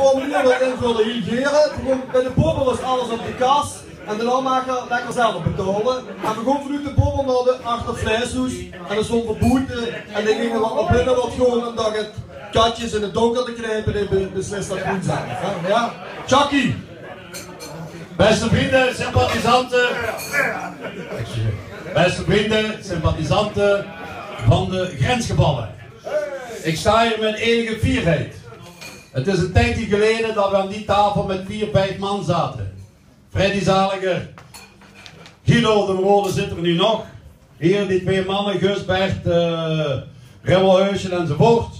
formulier invullen hier. Bij de bobbel is alles op de kaas. En de landmaker lekker zelf betalen. En we gaan vanuit de bobbel naar de achtervleeshoes. En dat is gewoon verboeten. En dan gingen we op binnen wat gewoon omdat het katjes in het donker te knijpen en beslist dat goed zijn. Ja? Chucky! Beste vrienden, sympathisanten. Beste vrienden, sympathisanten van de grensgevallen. Ik sta hier met enige fierheid. Het is een tijdje geleden dat we aan die tafel met 4, 5 man zaten. Freddy Zaliger, Guido de Rode zit er nu nog. Hier die 2 mannen, Gusbert, Rimmelheusje enzovoort.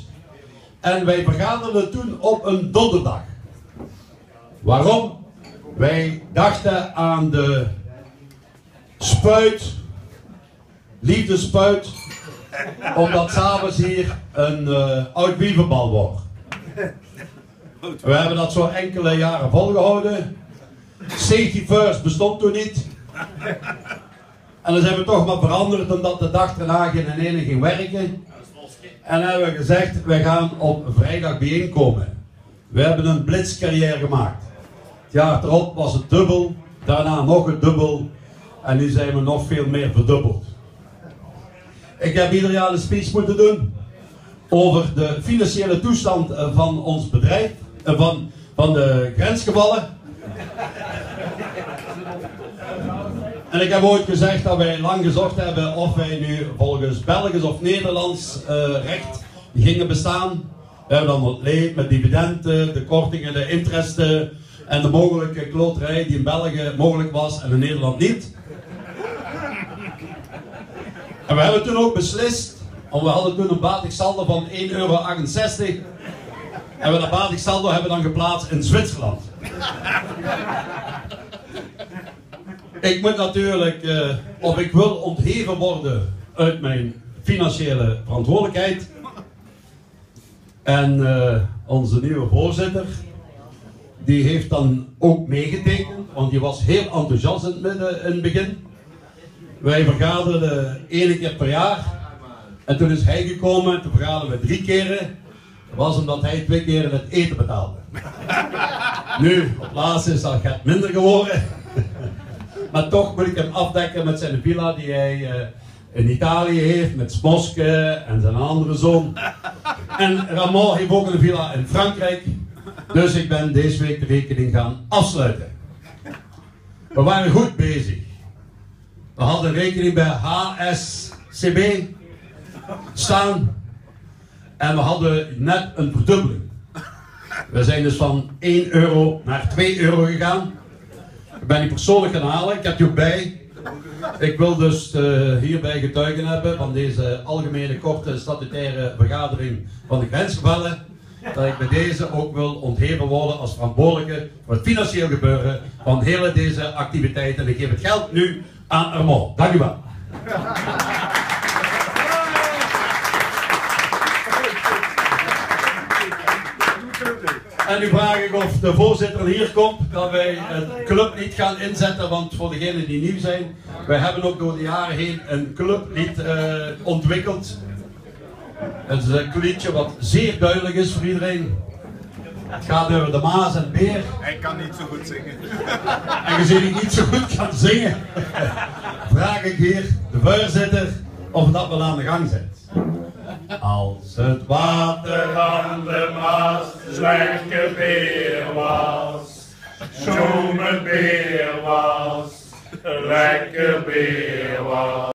En wij vergaderden toen op een donderdag. Waarom? Wij dachten aan de spuit, liefdespuit, omdat s'avonds hier een oud wievenbal wordt. We hebben dat zo enkele jaren volgehouden. Safety first bestond toen niet. En dan zijn we toch maar veranderd omdat de dag daarna geen ene ging werken. En hebben we gezegd, we gaan op vrijdag bijeenkomen. We hebben een blitscarrière gemaakt. Het jaar erop was het dubbel, daarna nog een dubbel. En nu zijn we nog veel meer verdubbeld. Ik heb ieder jaar een speech moeten doen over de financiële toestand van ons bedrijf, van de grensgevallen. En ik heb ooit gezegd dat wij lang gezocht hebben of wij nu volgens Belgisch of Nederlands recht gingen bestaan. We hebben dan het leed met dividenden, de kortingen, de interesten en de mogelijke kloterij die in België mogelijk was en in Nederland niet. En we hebben toen ook beslist, want we hadden toen een batig saldo van €1,68 en we dat batig saldo hebben dan geplaatst in Zwitserland. Ik moet natuurlijk, of ik wil ontheven worden uit mijn financiële verantwoordelijkheid. En onze nieuwe voorzitter, die heeft dan ook meegetekend, want die was heel enthousiast in het begin. Wij vergaderden 1 keer per jaar en toen is hij gekomen en toen vergaderden we 3 keren. Dat was omdat hij 2 keren het eten betaalde. Nu, op laatst is dat gaat minder geworden. Maar toch moet ik hem afdekken met zijn villa die hij in Italië heeft, met Smoske en zijn andere zoon. En Armand heeft ook een villa in Frankrijk. Dus ik ben deze week de rekening gaan afsluiten. We waren goed bezig. We hadden rekening bij H.S.C.B. staan. En we hadden net een verdubbeling. We zijn dus van €1 naar €2 gegaan. Ik ben die persoonlijk gaan halen, ik heb die ook bij. Ik wil dus hierbij getuigen hebben van deze algemene korte statutaire vergadering van de grensgevallen. Dat ik bij deze ook wil ontheven worden als verantwoordelijke voor het financieel gebeuren van hele deze activiteiten. En ik geef het geld nu aan Armand. Dank u wel. En nu vraag ik of de voorzitter hier komt, dat wij het clublied gaan inzetten, want voor degenen die nieuw zijn, wij hebben ook door de jaren heen een clublied ontwikkeld. Het is een liedje wat zeer duidelijk is voor iedereen. Het gaat over de Maas en de Beer. Hij kan niet zo goed zingen. En gezien ik niet zo goed kan zingen, vraag ik hier de voorzitter of dat wel aan de gang zit. Als het water aan de Maas zwerke beer was, zoeme beer was, lekker beer was.